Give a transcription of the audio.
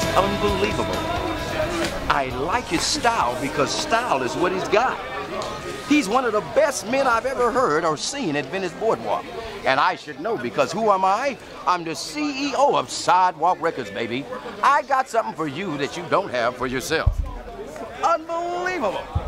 is unbelievable. I like his style because style is what he's got. He's one of the best men I've ever heard or seen at Venice Boardwalk. And I should know, because who am I? I'm the CEO of Sidewalk Records, baby. I got something for you that you don't have for yourself. Unbelievable.